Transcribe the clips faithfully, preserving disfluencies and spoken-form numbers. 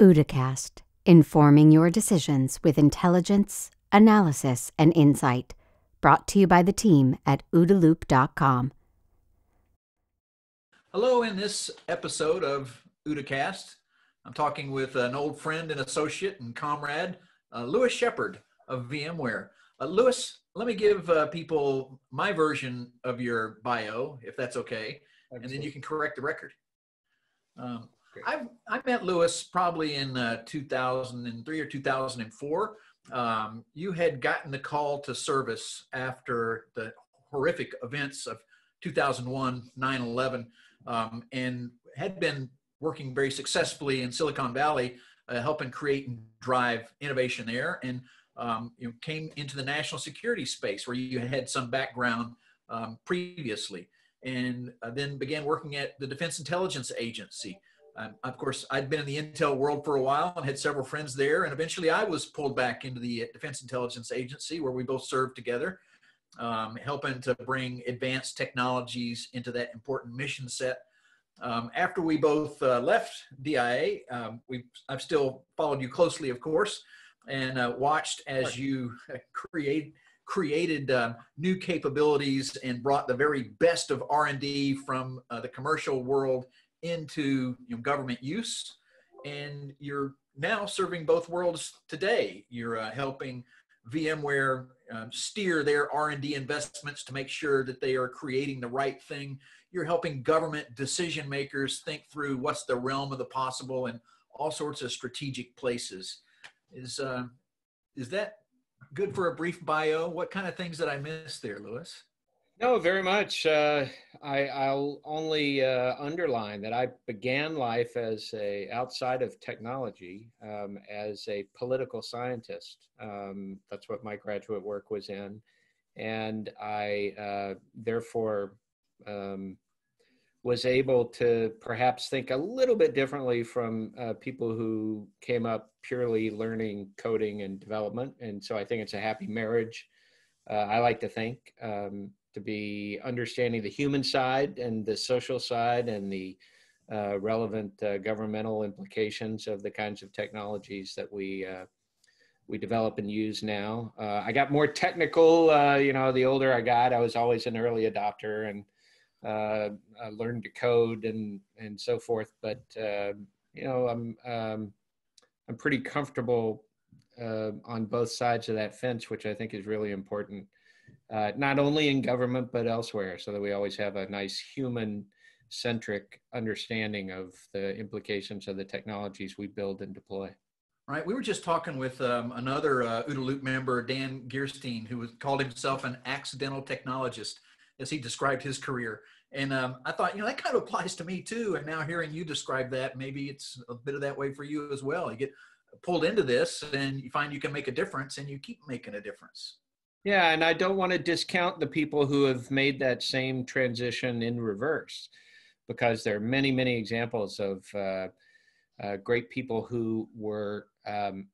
OODAcast, informing your decisions with intelligence, analysis, and insight. Brought to you by the team at ooda loop dot com. Hello, in this episode of OODAcast, I'm talking with an old friend and associate and comrade, uh, Lewis Shepherd of VMware. Uh, Lewis, let me give uh, people my version of your bio, if that's okay, Absolutely. And then you can correct the record. Um, I've, I met Lewis probably in uh, two thousand three or two thousand four. Um, you had gotten the call to service after the horrific events of two thousand one, nine eleven, um, and had been working very successfully in Silicon Valley, uh, helping create and drive innovation there, and um, you know, came into the national security space where you had some background um, previously, and uh, then began working at the Defense Intelligence Agency. Um, of course, I'd been in the intel world for a while and had several friends there, and eventually I was pulled back into the Defense Intelligence Agency, where we both served together, um, helping to bring advanced technologies into that important mission set. Um, after we both uh, left D I A, um, we I've still followed you closely, of course, and uh, watched as you create, created uh, new capabilities and brought the very best of R and D from uh, the commercial world into you know, government use, and you're now serving both worlds today. You're uh, helping VMware um, steer their R and D investments to make sure that they are creating the right thing. You're helping government decision makers think through what's the realm of the possible and all sorts of strategic places. Is, uh, is that good for a brief bio? What kind of things did I miss there, Lewis? No, very much. Uh, I, I'll only uh, underline that I began life as a, outside of technology, um, as a political scientist. Um, that's what my graduate work was in. And I, uh, therefore, um, was able to perhaps think a little bit differently from uh, people who came up purely learning coding and development. And so I think it's a happy marriage, uh, I like to think. Um, to be understanding the human side and the social side and the uh, relevant uh, governmental implications of the kinds of technologies that we uh, we develop and use now. Uh, I got more technical, uh, you know, the older I got. I was always an early adopter and uh, I learned to code and, and so forth. But, uh, you know, I'm, um, I'm pretty comfortable uh, on both sides of that fence, which I think is really important. Uh, not only in government, but elsewhere, so that we always have a nice human-centric understanding of the implications of the technologies we build and deploy. All right. We were just talking with um, another uh, OODA Loop member, Dan Gerstein, who was, called himself an accidental technologist, as he described his career. And um, I thought, you know, that kind of applies to me, too. And now hearing you describe that, maybe it's a bit of that way for you as well. You get pulled into this, and you find you can make a difference, and you keep making a difference. Yeah, and I don't want to discount the people who have made that same transition in reverse, because there are many, many examples of uh, uh, great people who were um,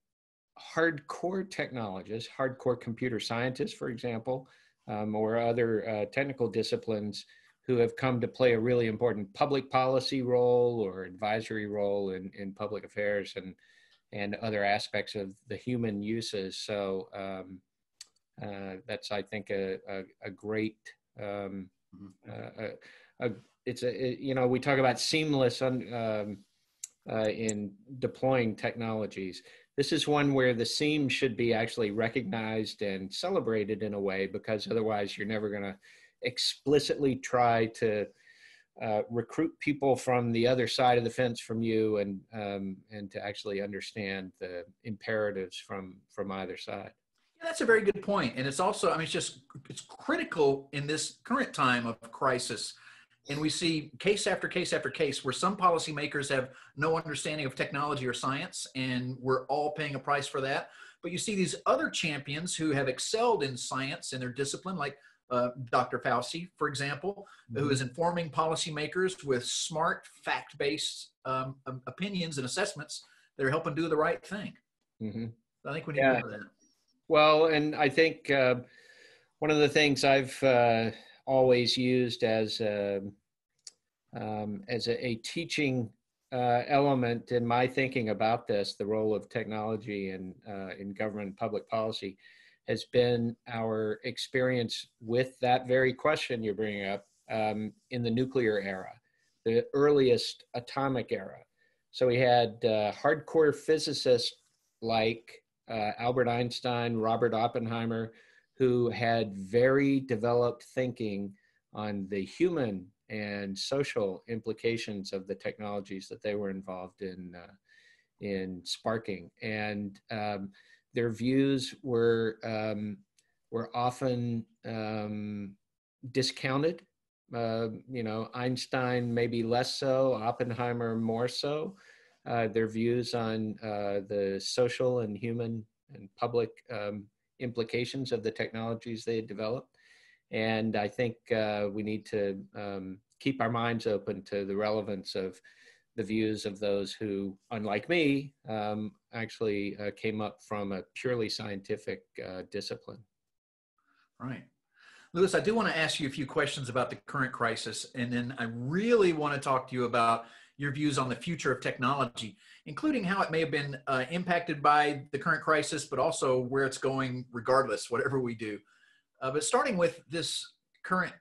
hardcore technologists, hardcore computer scientists, for example, um, or other uh, technical disciplines who have come to play a really important public policy role or advisory role in, in public affairs and, and other aspects of the human uses. So, um, Uh, that's, I think, a, a, a great, um, uh, a, a, it's a, it, you know, we talk about seamless un, um, uh, in deploying technologies. This is one where the seam should be actually recognized and celebrated in a way, because otherwise you're never going to explicitly try to uh, recruit people from the other side of the fence from you and, um, and to actually understand the imperatives from, from either side. Yeah, that's a very good point. And it's also, I mean, it's just, it's critical in this current time of crisis. And we see case after case after case where some policymakers have no understanding of technology or science, and we're all paying a price for that. But you see these other champions who have excelled in science in their discipline, like uh, Doctor Fauci, for example, mm-hmm. who is informing policymakers with smart, fact-based um, opinions and assessments that are helping do the right thing. Mm-hmm. I think we need yeah. to remember that. Well, and I think uh, one of the things I've uh, always used as a, um, as a, a teaching uh, element in my thinking about this, the role of technology in, uh, in government and public policy, has been our experience with that very question you're bringing up um, in the nuclear era, the earliest atomic era. So we had uh, hardcore physicists like uh, Albert Einstein, Robert Oppenheimer, who had very developed thinking on the human and social implications of the technologies that they were involved in, uh, in sparking. And um, their views were, um, were often um, discounted. Uh, you know, Einstein maybe less so, Oppenheimer more so. Uh, their views on uh, the social and human and public um, implications of the technologies they had developed. And I think uh, we need to um, keep our minds open to the relevance of the views of those who, unlike me, um, actually uh, came up from a purely scientific uh, discipline. Right. Lewis, I do want to ask you a few questions about the current crisis, and then I really want to talk to you about your views on the future of technology, including how it may have been uh, impacted by the current crisis, but also where it's going regardless, whatever we do. Uh, but starting with this current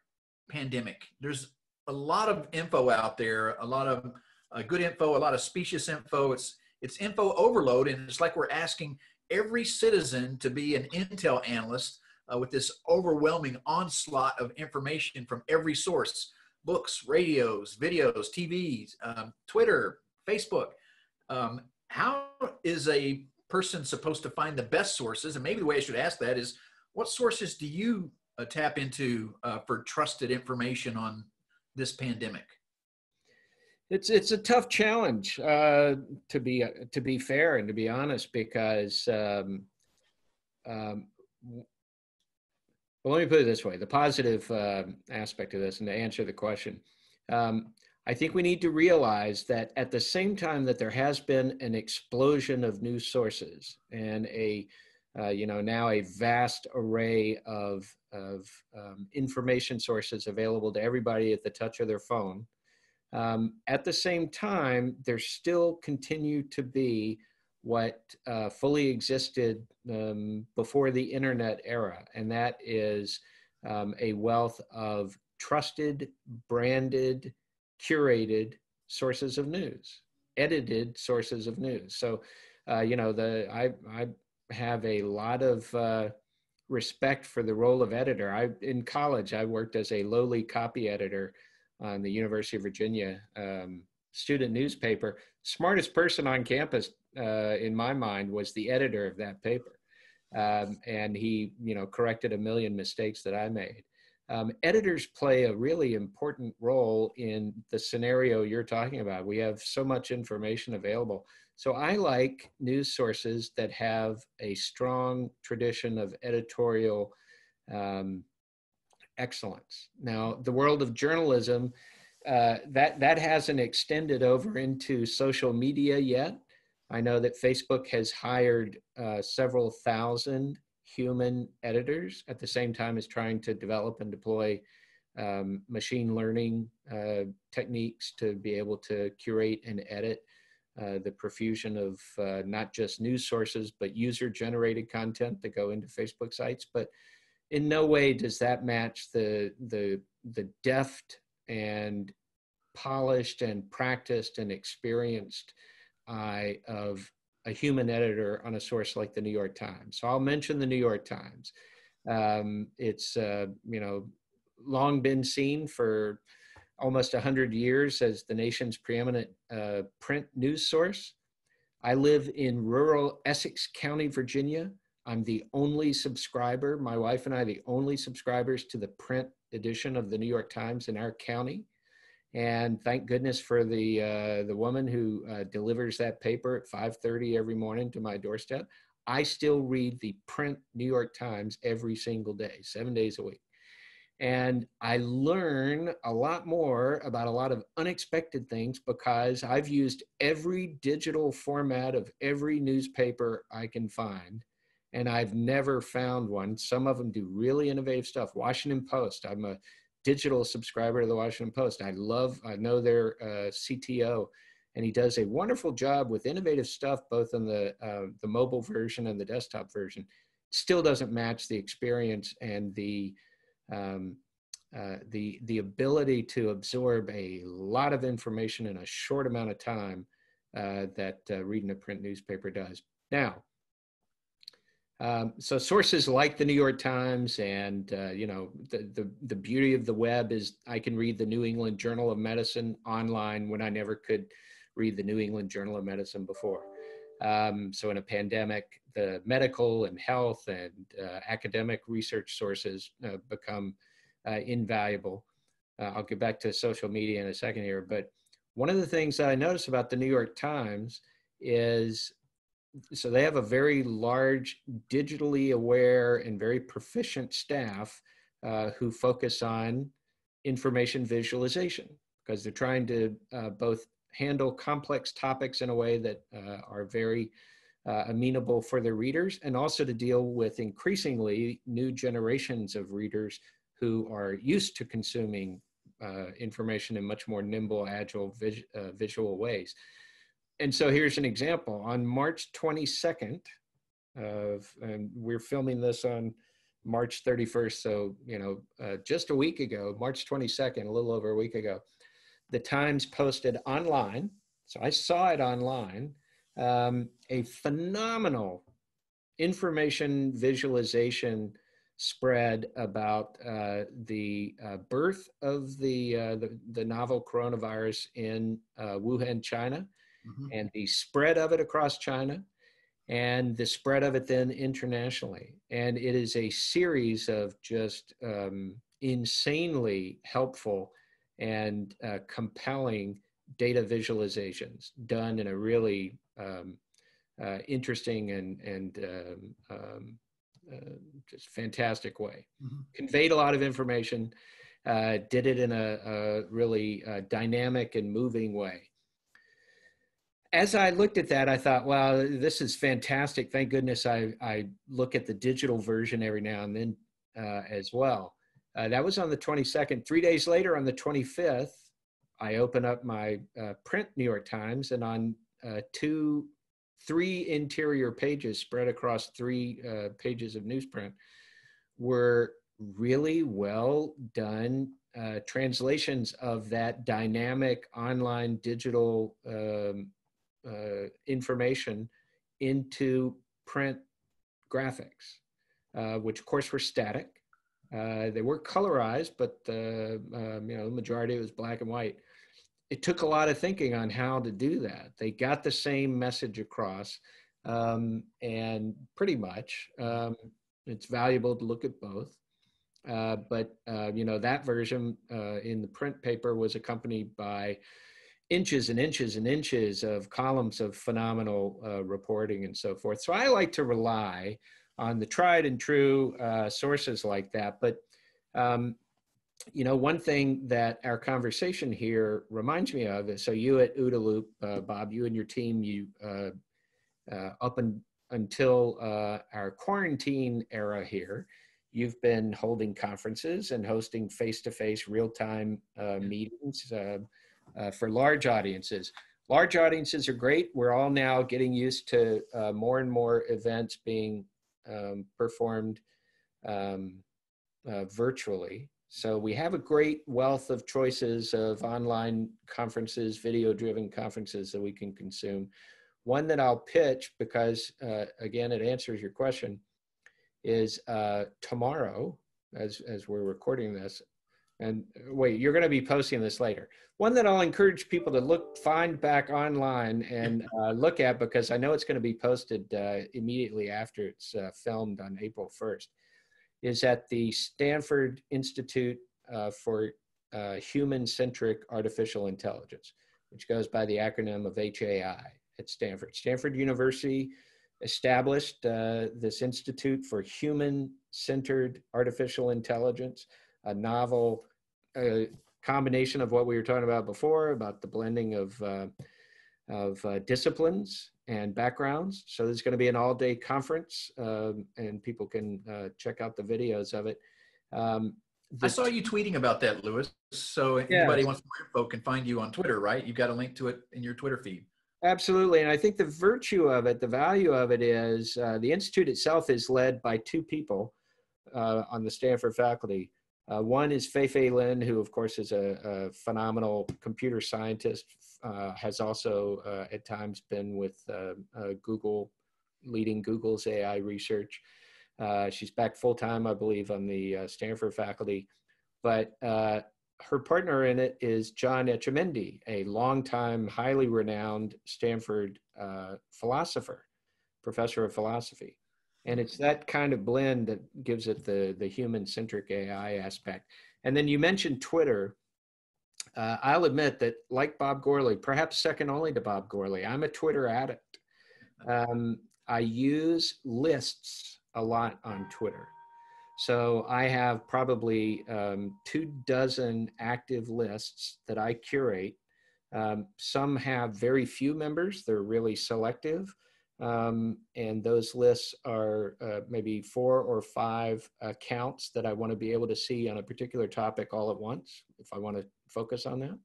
pandemic, there's a lot of info out there, a lot of uh, good info, a lot of specious info. It's, it's info overload, and it's like we're asking every citizen to be an intel analyst uh, with this overwhelming onslaught of information from every source. Books, radios, videos, T Vs, um, Twitter, Facebook. Um, how is a person supposed to find the best sources? And maybe the way I should ask that is, what sources do you uh, tap into uh, for trusted information on this pandemic? It's it's a tough challenge, uh, to be uh, to be fair and to be honest, because um, um, well, let me put it this way: the positive uh, aspect of this, and to answer the question, um, I think we need to realize that at the same time that there has been an explosion of new sources and a uh, you know now a vast array of of um, information sources available to everybody at the touch of their phone, um, at the same time there still continue to be what uh, fully existed um, before the internet era. And that is um, a wealth of trusted, branded, curated sources of news, edited sources of news. So, uh, you know, the I, I have a lot of uh, respect for the role of editor. I, in college, I worked as a lowly copy editor on the University of Virginia um, student newspaper. Smartest person on campus, Uh, in my mind, was the editor of that paper. Um, and he, you know, corrected a million mistakes that I made. Um, editors play a really important role in the scenario you're talking about. We have so much information available. So I like news sources that have a strong tradition of editorial um, excellence. Now, the world of journalism, uh, that, that hasn't extended over into social media yet. I know that Facebook has hired uh, several thousand human editors at the same time as trying to develop and deploy um, machine learning uh, techniques to be able to curate and edit uh, the profusion of uh, not just news sources, but user-generated content that go into Facebook sites. But in no way does that match the, the, the deft and polished and practiced and experienced eye of a human editor on a source like the New York Times. So I'll mention the New York Times. Um, it's, uh, you know, long been seen for almost one hundred years as the nation's preeminent uh, print news source. I live in rural Essex County, Virginia. I'm the only subscriber, my wife and I, the only subscribers to the print edition of the New York Times in our county. And thank goodness for the, uh, the woman who uh, delivers that paper at five thirty every morning to my doorstep. I still read the print New York Times every single day, seven days a week. And I learn a lot more about a lot of unexpected things because I've used every digital format of every newspaper I can find. And I've never found one. Some of them do really innovative stuff. Washington Post, I'm a digital subscriber to the Washington Post. I love, I know their uh, C T O And he does a wonderful job with innovative stuff, both on the, uh, the mobile version and the desktop version. Still doesn't match the experience and the, um, uh, the, the ability to absorb a lot of information in a short amount of time uh, that uh, reading a print newspaper does. Now, um, so sources like the New York Times and, uh, you know, the, the, the beauty of the web is I can read the New England Journal of Medicine online when I never could read the New England Journal of Medicine before. Um, so in a pandemic, the medical and health and uh, academic research sources uh, become uh, invaluable. Uh, I'll get back to social media in a second here, but one of the things that I noticed about the New York Times is, so they have a very large, digitally aware and very proficient staff uh, who focus on information visualization, because they're trying to uh, both handle complex topics in a way that uh, are very uh, amenable for their readers, and also to deal with increasingly new generations of readers who are used to consuming uh, information in much more nimble, agile, vis uh, visual ways. And so here's an example. On March twenty-second of, and we're filming this on March thirty-first, so, you know, uh, just a week ago, March twenty-second, a little over a week ago, the Times posted online, so I saw it online, um, a phenomenal information visualization spread about uh, the uh, birth of the, uh, the, the novel coronavirus in uh, Wuhan, China, mm-hmm. and the spread of it across China, and the spread of it then internationally. And it is a series of just um, insanely helpful and uh, compelling data visualizations done in a really um, uh, interesting and, and um, um, uh, just fantastic way. Mm-hmm. Conveyed a lot of information, uh, did it in a, a really uh, dynamic and moving way. As I looked at that, I thought, wow, this is fantastic. Thank goodness I, I look at the digital version every now and then uh, as well. Uh, that was on the twenty-second. Three days later, on the twenty-fifth, I open up my uh, print New York Times, and on uh, two, three interior pages spread across three uh, pages of newsprint were really well done uh, translations of that dynamic online digital um, uh, information into print graphics, uh, which of course were static. Uh, they were colorized, but uh, um, you know, the majority was black and white. It took a lot of thinking on how to do that. They got the same message across, um, and pretty much um, it's valuable to look at both. Uh, but uh, you know, that version uh, in the print paper was accompanied by inches and inches and inches of columns of phenomenal uh, reporting and so forth. So I like to rely on the tried and true uh, sources like that. But, um, you know, one thing that our conversation here reminds me of is, so you at OODA Loop, uh, Bob, you and your team, you uh, uh, up and, until uh, our quarantine era here, you've been holding conferences and hosting face-to-face real-time uh, meetings uh, uh, for large audiences. Large audiences are great. We're all now getting used to uh, more and more events being Um, performed um, uh, virtually. So we have a great wealth of choices of online conferences, video-driven conferences that we can consume. One that I'll pitch, because uh, again, it answers your question, is uh, tomorrow, as, as we're recording this, and wait, you're going to be posting this later. One that I'll encourage people to look, find back online and uh, look at, because I know it's going to be posted uh, immediately after it's uh, filmed on April first, is at the Stanford Institute uh, for uh, Human Centric Artificial Intelligence, which goes by the acronym of H A I at Stanford. Stanford University established uh, this Institute for Human Centered Artificial Intelligence, a novel uh, combination of what we were talking about before, about the blending of, uh, of uh, disciplines and backgrounds. So there's gonna be an all day conference um, and people can uh, check out the videos of it. Um, I saw you tweeting about that, Lewis. So yeah. Anybody wants more info can find you on Twitter, right? You've got a link to it in your Twitter feed. Absolutely. And I think the virtue of it, the value of it is uh, the Institute itself is led by two people uh, on the Stanford faculty. Uh, one is Fei-Fei Li, who, of course, is a, a phenomenal computer scientist, uh, has also uh, at times been with uh, uh, Google, leading Google's A I research. Uh, she's back full-time, I believe, on the uh, Stanford faculty. But uh, her partner in it is John Etchemendy, a longtime, highly renowned Stanford uh, philosopher, professor of philosophy. And it's that kind of blend that gives it the, the human-centric A I aspect. And then you mentioned Twitter. Uh, I'll admit that, like Bob Gourley, perhaps second only to Bob Gourley, I'm a Twitter addict. Um, I use lists a lot on Twitter. So I have probably um, two dozen active lists that I curate. Um, some have very few members. They're really selective. Um, and those lists are uh, maybe four or five accounts that I want to be able to see on a particular topic all at once, if I want to focus on that.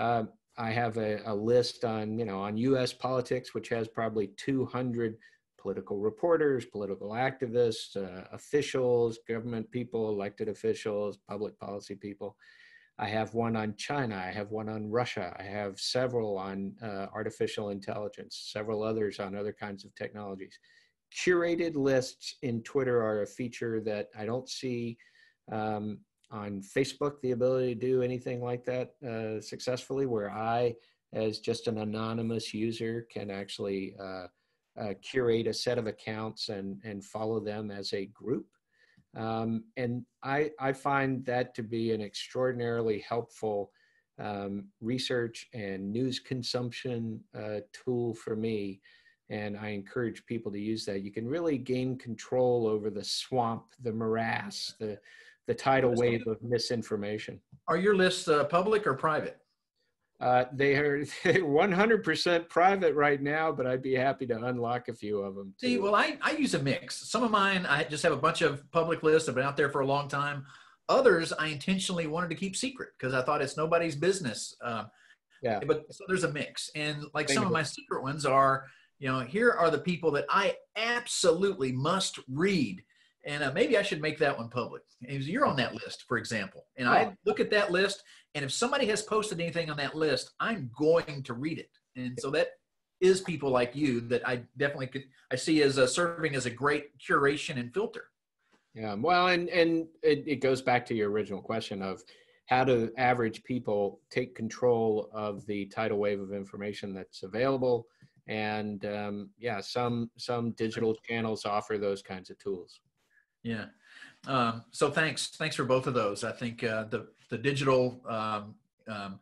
Uh, I have a, a list on, you know, on U S politics, which has probably two hundred political reporters, political activists, uh, officials, government people, elected officials, public policy people. I have one on China, I have one on Russia, I have several on uh, artificial intelligence, several others on other kinds of technologies. Curated lists in Twitter are a feature that I don't see um, on Facebook, the ability to do anything like that uh, successfully, where I, as just an anonymous user, can actually uh, Uh, curate a set of accounts and, and follow them as a group. Um, and I, I find that to be an extraordinarily helpful um, research and news consumption uh, tool for me. And I encourage people to use that. You can really gain control over the swamp, the morass, the, the tidal wave of misinformation. Are your lists uh, public or private? Uh, they are one hundred percent private right now, but I'd be happy to unlock a few of them. Too. See, well, I, I use a mix. Some of mine, I just have a bunch of public lists. I've been out there for a long time. Others, I intentionally wanted to keep secret because I thought it's nobody's business. Uh, yeah. But so there's a mix. And like Thank some you. of my secret ones are, you know, here are the people that I absolutely must read. And uh, maybe I should make that one public. And you're on that list, for example. And oh. I look at that list, and if somebody has posted anything on that list, I'm going to read it. And so that is people like you that I definitely could, I see as a, serving as a great curation and filter. Yeah, well, and, and it, it goes back to your original question of how do average people take control of the tidal wave of information that's available. And um, yeah, some, some digital channels offer those kinds of tools. Yeah. Um, so thanks. Thanks for both of those. I think uh, the, the digital um, um,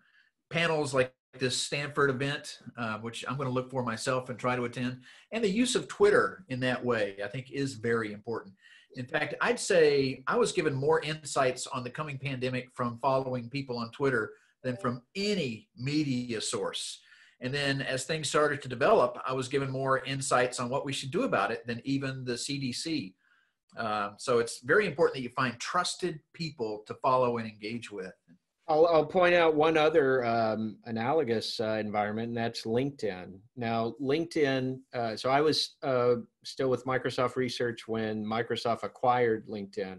panels like this Stanford event, uh, which I'm going to look for myself and try to attend, and the use of Twitter in that way, I think is very important. In fact, I'd say I was given more insights on the coming pandemic from following people on Twitter than from any media source. And then as things started to develop, I was given more insights on what we should do about it than even the C D C. Uh, so it's very important that you find trusted people to follow and engage with. I'll, I'll point out one other um, analogous uh, environment, and that's LinkedIn. Now, LinkedIn, uh, so I was uh, still with Microsoft Research when Microsoft acquired LinkedIn,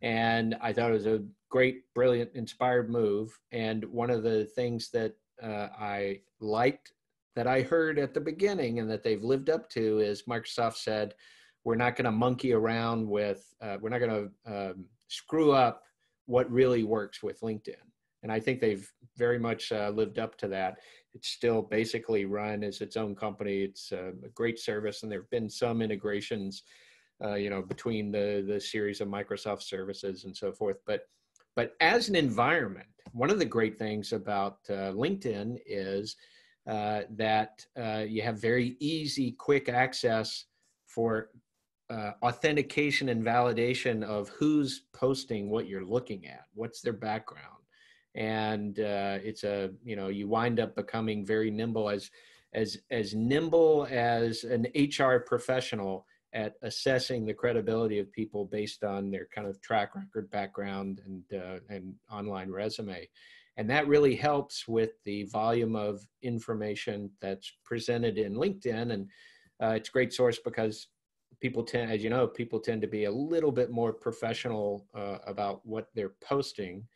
and I thought it was a great, brilliant, inspired move. And one of the things that uh, I liked that I heard at the beginning and that they've lived up to is Microsoft said, we're not going to monkey around with, uh, we're not going to um, screw up what really works with LinkedIn. And I think they've very much uh, lived up to that. It's still basically run as its own company. It's uh, a great service. And there have been some integrations, uh, you know, between the, the series of Microsoft services and so forth. But, but as an environment, one of the great things about uh, LinkedIn is uh, that uh, you have very easy, quick access for Uh, authentication and validation of who's posting what you're looking at, what's their background. And uh, it's a, you know, you wind up becoming very nimble, as, as, as nimble as an H R professional at assessing the credibility of people based on their kind of track record, background, and uh, and online resume. And that really helps with the volume of information that's presented in LinkedIn. And uh, it's a great source because people tend, as you know, people tend to be a little bit more professional uh, about what they're posting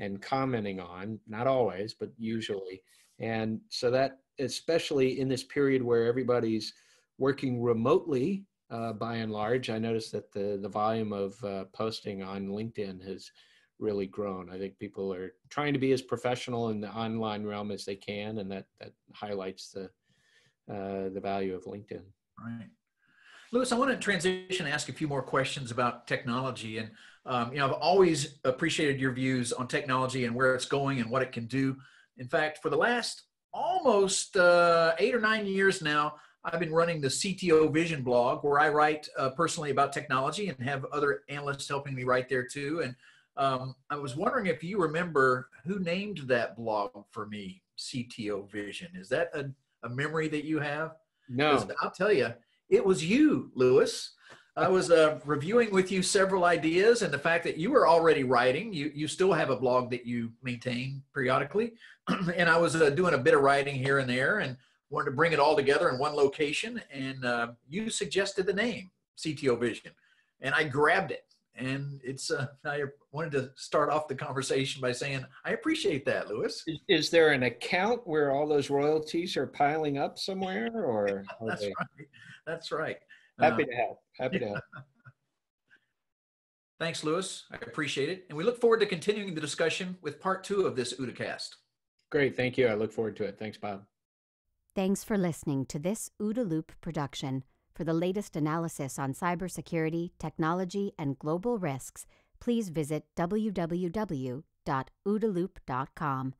and commenting on, not always, but usually. And so that, especially in this period where everybody's working remotely, uh, by and large, I noticed that the, the volume of uh, posting on LinkedIn has really grown. I think people are trying to be as professional in the online realm as they can, and that that highlights the uh, the value of LinkedIn. Right, Lewis. I want to transition and ask a few more questions about technology. And um, you know, I've always appreciated your views on technology and where it's going and what it can do. In fact, for the last almost uh, eight or nine years now, I've been running the C T O Vision blog, where I write uh, personally about technology and have other analysts helping me write there too. And Um, I was wondering if you remember who named that blog for me, C T O Vision. Is that a, a memory that you have? No. I'll tell you, it was you, Lewis. I was uh, reviewing with you several ideas, and the fact that you were already writing, you, you still have a blog that you maintain periodically, and I was uh, doing a bit of writing here and there and wanted to bring it all together in one location, and uh, you suggested the name, C T O Vision, and I grabbed it. And it's, uh, I wanted to start off the conversation by saying, I appreciate that, Lewis. Is, is there an account where all those royalties are piling up somewhere? Or That's they... right. That's right. Happy um, to help. Happy to help. Thanks, Lewis. I appreciate it. And we look forward to continuing the discussion with part two of this OODAcast. Great. Thank you. I look forward to it. Thanks, Bob. Thanks for listening to this OODA Loop production. For the latest analysis on cybersecurity, technology, and global risks, please visit w w w dot oodaloop dot com.